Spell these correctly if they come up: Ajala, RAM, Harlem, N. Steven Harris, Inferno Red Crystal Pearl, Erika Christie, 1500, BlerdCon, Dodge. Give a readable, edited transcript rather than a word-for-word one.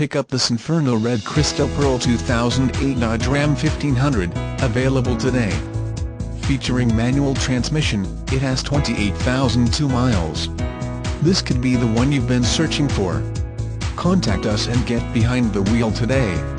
pick up this Inferno Red Crystal Pearl 2008 Dodge Ram 1500, available today. Featuring manual transmission, it has 28,002 miles. This could be the one you've been searching for. Contact us and get behind the wheel today.